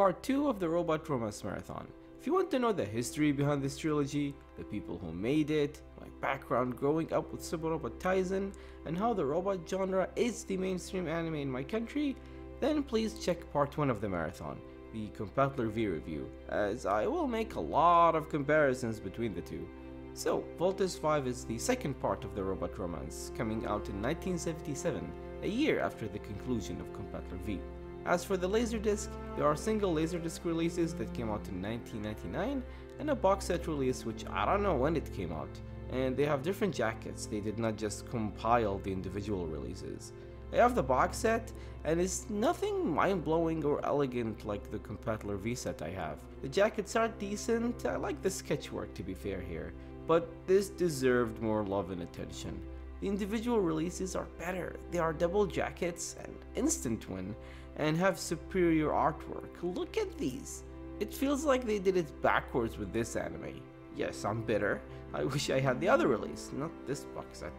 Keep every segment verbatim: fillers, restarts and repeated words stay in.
part two of the Robot Romance Marathon. If you want to know the history behind this trilogy, the people who made it, my background growing up with Super Robot Taizen, and how the robot genre is the mainstream anime in my country, then please check part one of the marathon, the Combattler V review, as I will make a lot of comparisons between the two. So, Voltes five is the second part of the robot romance, coming out in nineteen seventy-seven, a year after the conclusion of Combattler V. As for the Laserdisc, there are single Laserdisc releases that came out in nineteen ninety-nine, and a box set release which I don't know when it came out, and they have different jackets, they did not just compile the individual releases. I have the box set, and it's nothing mind-blowing or elegant like the Combattler V set I have. The jackets are decent, I like the sketchwork to be fair here, but this deserved more love and attention. The individual releases are better, they are double jackets, an instant win, and have superior artwork. Look at these! It feels like they did it backwards with this anime. Yes, I'm bitter, I wish I had the other release, not this box set.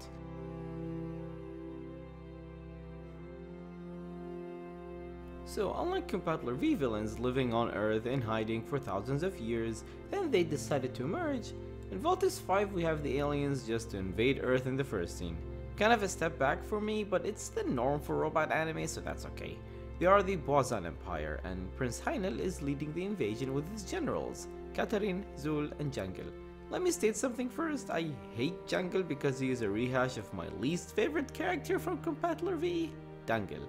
So, unlike Combattler V villains living on Earth in hiding for thousands of years, then they decided to merge. In Voltes five we have the aliens just to invade Earth in the first scene. Kind of a step back for me, but it's the norm for robot anime, so that's okay. They are the Boazanian Empire, and Prince Heinel is leading the invasion with his generals, Katherine, Zul, and Jangal. Let me state something first, I hate Jungle because he is a rehash of my least favorite character from Combattler V, Dangal.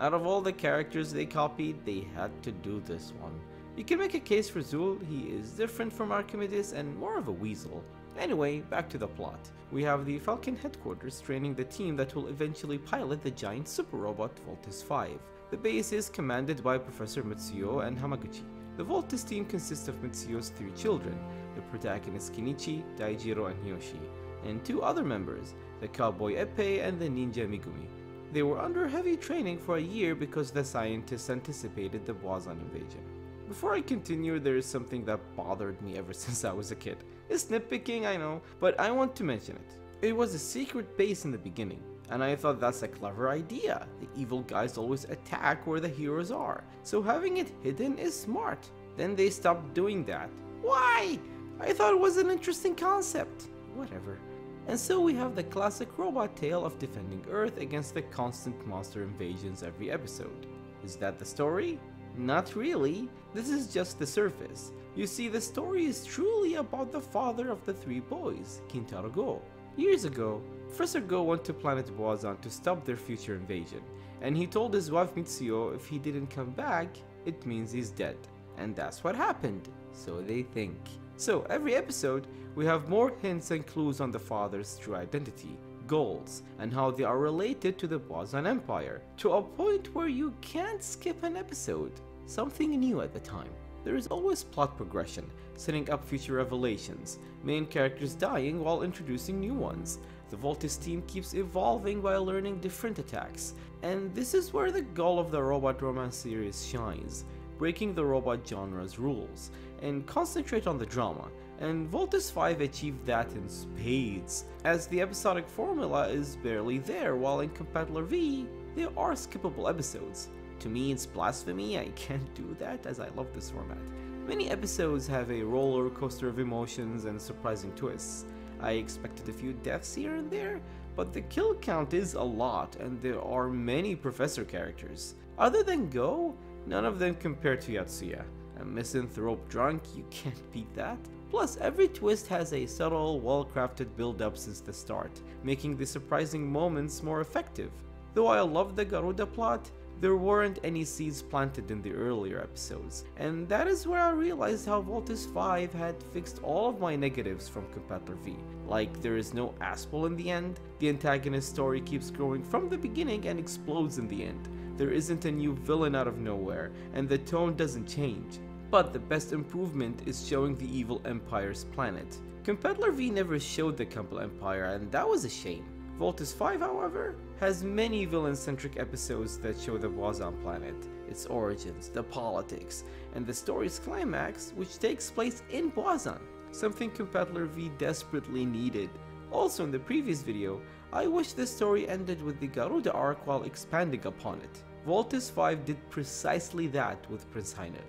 Out of all the characters they copied, they had to do this one. You can make a case for Zul, he is different from Archimedes and more of a weasel. Anyway, back to the plot. We have the Falcon Headquarters training the team that will eventually pilot the giant super robot Voltes five. The base is commanded by Professor Mitsuyo and Hamaguchi. The Voltes team consists of Mitsuyo's three children, the protagonist Kenichi, Daijiro and Hiyoshi, and two other members, the cowboy Epe and the ninja Megumi. They were under heavy training for a year because the scientists anticipated the Boazan invasion. Before I continue, there is something that bothered me ever since I was a kid. It's nitpicking, I know, but I want to mention it. It was a secret base in the beginning, and I thought that's a clever idea. The evil guys always attack where the heroes are, so having it hidden is smart. Then they stopped doing that. Why? I thought it was an interesting concept. Whatever. And so we have the classic robot tale of defending Earth against the constant monster invasions every episode. Is that the story? Not really, this is just the surface. You see, the story is truly about the father of the three boys, Kentaro Go. Years ago, Professor Goh went to planet Boazan to stop their future invasion, and he told his wife Mitsuyo if he didn't come back, it means he's dead. And that's what happened, so they think. So every episode, we have more hints and clues on the father's true identity, goals, and how they are related to the Boazan Empire, to a point where you can't skip an episode. Something new at the time. There is always plot progression, setting up future revelations, main characters dying while introducing new ones. The Voltes team keeps evolving by learning different attacks, and this is where the goal of the Robot Romance series shines, breaking the robot genre's rules, and concentrate on the drama, and Voltes five achieved that in spades, as the episodic formula is barely there, while in Combattler V, there are skippable episodes. To me it's blasphemy, I can't do that as I love this format. Many episodes have a roller coaster of emotions and surprising twists. I expected a few deaths here and there, but the kill count is a lot and there are many professor characters. Other than Go, none of them compare to Yatsuya. A misanthrope drunk, you can't beat that. Plus, every twist has a subtle, well-crafted build-up since the start, making the surprising moments more effective. Though I love the Garuda plot, there weren't any seeds planted in the earlier episodes, and that is where I realized how Voltes five had fixed all of my negatives from Combattler V. Like, there is no Aspel in the end, the antagonist story keeps growing from the beginning and explodes in the end, there isn't a new villain out of nowhere, and the tone doesn't change. But the best improvement is showing the evil empire's planet. Combattler V never showed the Kempel Empire, and that was a shame. Voltes five, however, has many villain-centric episodes that show the Boazan planet, its origins, the politics, and the story's climax, which takes place in Boazan, something Combattler V desperately needed. Also in the previous video, I wish the story ended with the Garuda arc while expanding upon it. Voltes five did precisely that with Prince Heinel.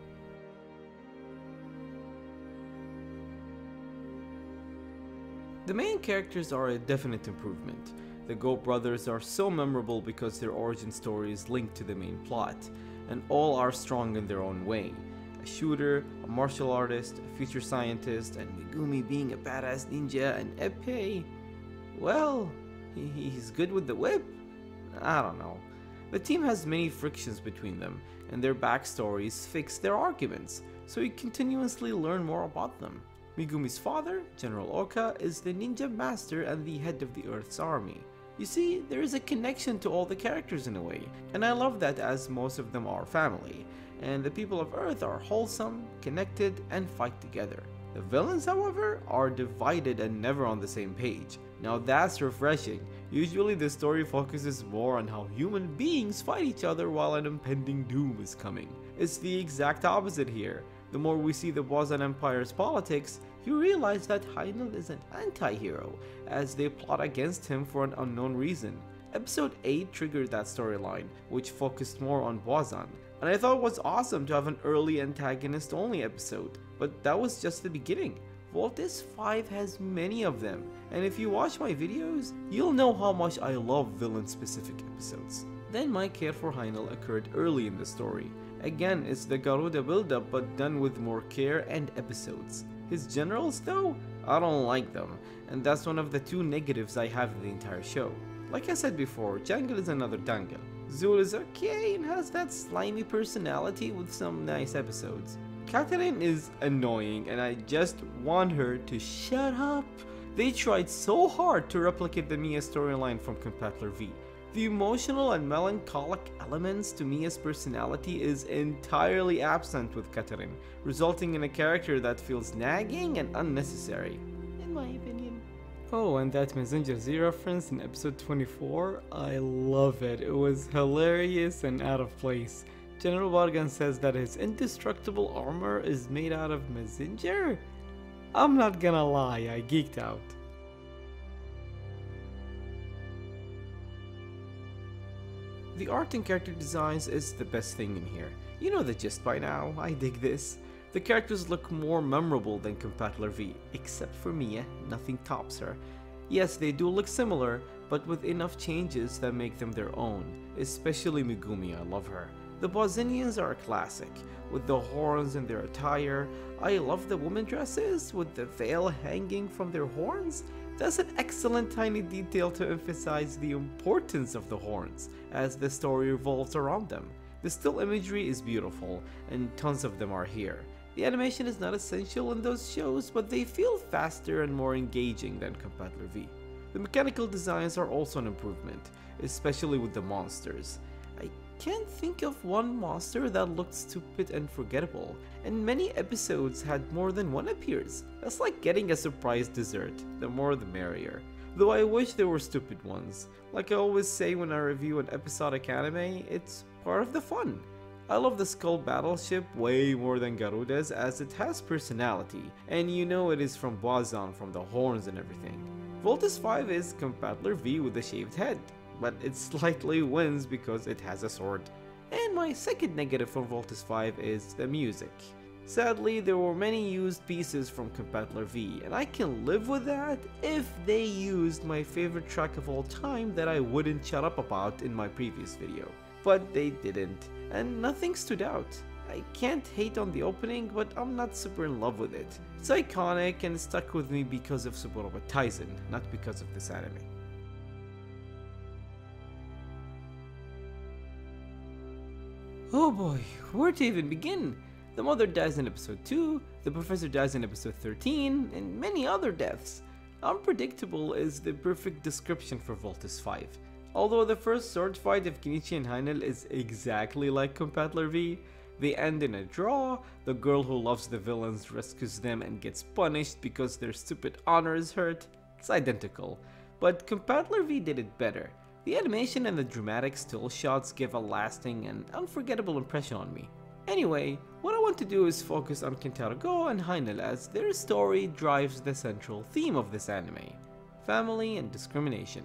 The main characters are a definite improvement. The Go brothers are so memorable because their origin story is linked to the main plot, and all are strong in their own way. A shooter, a martial artist, a future scientist, and Megumi being a badass ninja, and Epe, well, he, he's good with the whip? I don't know. The team has many frictions between them, and their backstories fix their arguments, so you continuously learn more about them. Megumi's father, General Oka, is the ninja master and the head of the Earth's army. You see, there is a connection to all the characters in a way, and I love that as most of them are family, and the people of Earth are wholesome, connected, and fight together. The villains, however, are divided and never on the same page. Now that's refreshing. Usually the story focuses more on how human beings fight each other while an impending doom is coming. It's the exact opposite here. The more we see the Boazan Empire's politics, you realize that Heinel is an anti-hero, as they plot against him for an unknown reason. Episode eight triggered that storyline, which focused more on Boazan, and I thought it was awesome to have an early antagonist-only episode, but that was just the beginning. Voltes five has many of them, and if you watch my videos, you'll know how much I love villain-specific episodes. Then my care for Heinel occurred early in the story. Again, it's the Garuda buildup but done with more care and episodes. His generals though? I don't like them, and that's one of the two negatives I have in the entire show. Like I said before, Jangal is another Dangal. Zul is okay and has that slimy personality with some nice episodes. Katherine is annoying and I just want her to shut up. They tried so hard to replicate the Mia storyline from Combattler V. The emotional and melancholic elements to Mia's personality is entirely absent with Katherine, resulting in a character that feels nagging and unnecessary, in my opinion. Oh, and that Mazinger Z reference in episode twenty-four, I love it. It was hilarious and out of place. General Bargan says that his indestructible armor is made out of Mazinger? I'm not gonna lie, I geeked out. The art and character designs is the best thing in here. You know the gist by now, I dig this. The characters look more memorable than Combattler V, except for Mia, nothing tops her. Yes, they do look similar, but with enough changes that make them their own, especially Megumi, I love her. The Boazanians are a classic, with the horns in their attire. I love the woman dresses, with the veil hanging from their horns. That's an excellent tiny detail to emphasize the importance of the horns, as the story revolves around them. The still imagery is beautiful, and tons of them are here. The animation is not essential in those shows, but they feel faster and more engaging than Combattler V. The mechanical designs are also an improvement, especially with the monsters. I can't think of one monster that looked stupid and forgettable, and many episodes had more than one appears. That's like getting a surprise dessert, the more the merrier. Though I wish there were stupid ones. Like I always say when I review an episodic anime, it's part of the fun. I love the Skull Battleship way more than Garuda's as it has personality, and you know it is from Boazan from the horns and everything. Voltes five is Combattler V with a shaved head, but it slightly wins because it has a sword. And my second negative from Voltes five is the music. Sadly, there were many used pieces from Combattler V, and I can live with that if they used my favorite track of all time that I wouldn't shut up about in my previous video. But they didn't, and nothing stood out. I can't hate on the opening, but I'm not super in love with it. It's iconic and stuck with me because of Super Robot Taizen, not because of this anime. Oh boy, where to even begin? The mother dies in episode two, the professor dies in episode thirteen, and many other deaths. Unpredictable is the perfect description for Voltes five. Although the first sword fight of Kenichi and Heinel is exactly like Combattler V, they end in a draw, the girl who loves the villains rescues them and gets punished because their stupid honor is hurt. It's identical. But Combattler V did it better. The animation and the dramatic still shots give a lasting and unforgettable impression on me. Anyway, what I want to do is focus on Kentaro Go and Heinel as their story drives the central theme of this anime, family and discrimination.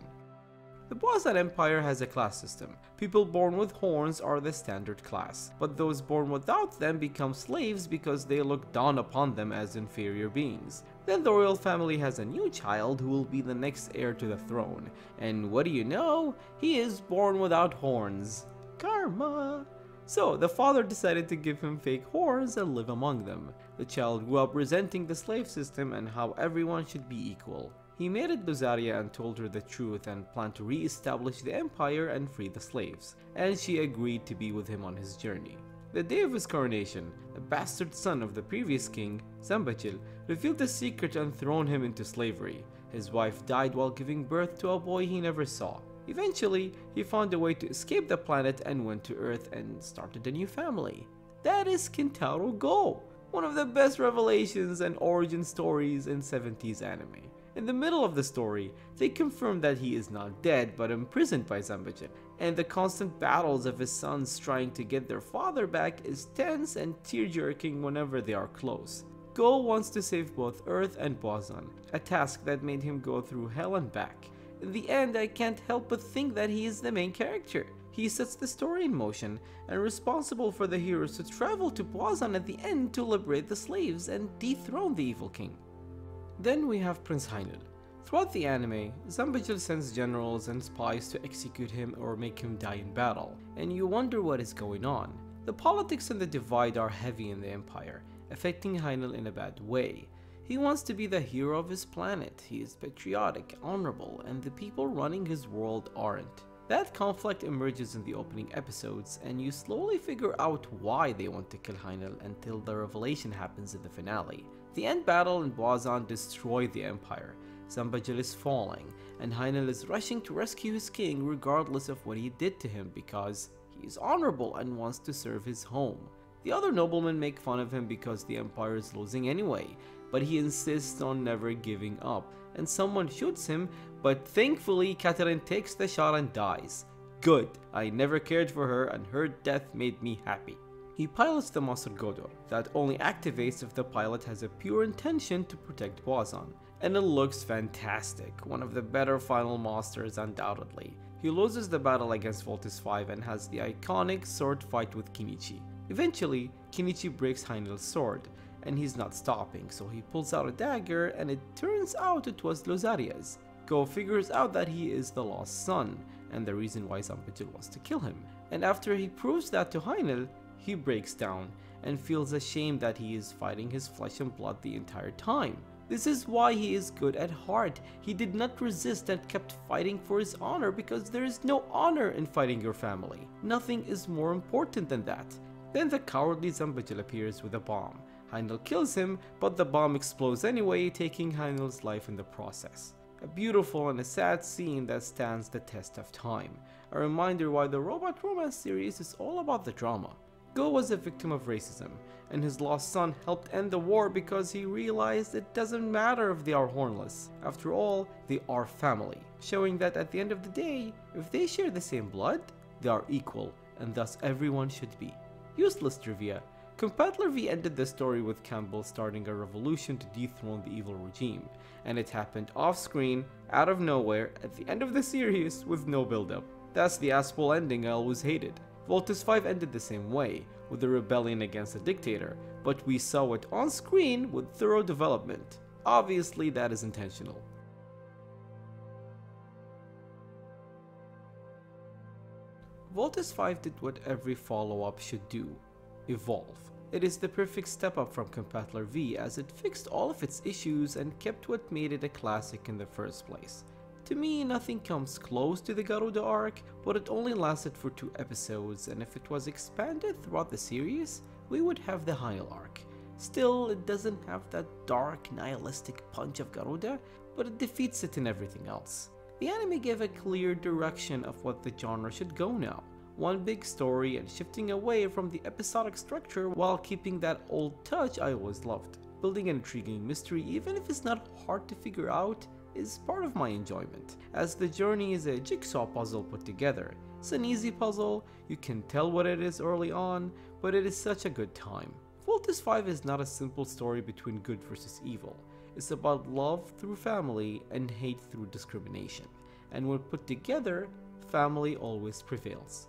The Boazan Empire has a class system. People born with horns are the standard class, but those born without them become slaves because they look down upon them as inferior beings. Then the royal family has a new child who will be the next heir to the throne, and what do you know? He is born without horns. Karma! So the father decided to give him fake horns and live among them. The child grew up resenting the slave system and how everyone should be equal. He married Buzaria and told her the truth and planned to re-establish the empire and free the slaves, and she agreed to be with him on his journey. The day of his coronation, the bastard son of the previous king, Zambajil, revealed the secret and thrown him into slavery. His wife died while giving birth to a boy he never saw. Eventually, he found a way to escape the planet and went to Earth and started a new family. That is Kentaro Go, one of the best revelations and origin stories in seventies anime. In the middle of the story, they confirm that he is not dead but imprisoned by Zambajil, and the constant battles of his sons trying to get their father back is tense and tear-jerking whenever they are close. Go wants to save both Earth and Boazan, a task that made him go through hell and back. In the end, I can't help but think that he is the main character. He sets the story in motion and responsible for the heroes to travel to Boazan at the end to liberate the slaves and dethrone the evil king. Then we have Prince Heinel. Throughout the anime, Zambajil sends generals and spies to execute him or make him die in battle, and you wonder what is going on. The politics and the divide are heavy in the empire, affecting Heinel in a bad way. He wants to be the hero of his planet, he is patriotic, honorable, and the people running his world aren't. That conflict emerges in the opening episodes, and you slowly figure out why they want to kill Heinel until the revelation happens in the finale. The end battle in Boazan destroys the empire, Zambajil is falling, and Heinel is rushing to rescue his king regardless of what he did to him because he is honorable and wants to serve his home. The other noblemen make fun of him because the empire is losing anyway, but he insists on never giving up, and someone shoots him, but thankfully Katherine takes the shot and dies. Good, I never cared for her and her death made me happy. He pilots the Master Godor, that only activates if the pilot has a pure intention to protect Boazan, and it looks fantastic, one of the better final monsters undoubtedly. He loses the battle against Voltes V and has the iconic sword fight with Kenichi. Eventually, Kenichi breaks Heinel's sword, and he's not stopping, so he pulls out a dagger and it turns out it was Lozaria's. Go figures out that he is the lost son, and the reason why Zambajil wants to kill him, and after he proves that to Heinel, he breaks down and feels ashamed that he is fighting his flesh and blood the entire time. This is why he is good at heart, he did not resist and kept fighting for his honor because there is no honor in fighting your family, nothing is more important than that. Then the cowardly Zambajil appears with a bomb. Heinel kills him, but the bomb explodes anyway, taking Heinel's life in the process. A beautiful and a sad scene that stands the test of time. A reminder why the Robot Romance series is all about the drama. Go was a victim of racism, and his lost son helped end the war because he realized it doesn't matter if they are hornless. After all, they are family, showing that at the end of the day, if they share the same blood, they are equal, and thus everyone should be. Useless trivia. Combattler V ended the story with Campbell starting a revolution to dethrone the evil regime, and it happened off-screen, out of nowhere, at the end of the series with no build-up. That's the asshole ending I always hated. Voltes V ended the same way, with a rebellion against a dictator, but we saw it on-screen with thorough development. Obviously that is intentional. Voltes V did what every follow-up should do. Evolve. It is the perfect step up from Combattler V as it fixed all of its issues and kept what made it a classic in the first place. To me, nothing comes close to the Garuda arc, but it only lasted for two episodes, and if it was expanded throughout the series, we would have the Heinel arc. Still, it doesn't have that dark, nihilistic punch of Garuda, but it defeats it in everything else. The anime gave a clear direction of what the genre should go now. One big story and shifting away from the episodic structure while keeping that old touch I always loved. Building an intriguing mystery, even if it's not hard to figure out, is part of my enjoyment, as the journey is a jigsaw puzzle put together. It's an easy puzzle, you can tell what it is early on, but it is such a good time. Voltes V is not a simple story between good versus evil, it's about love through family and hate through discrimination. and when put together, family always prevails.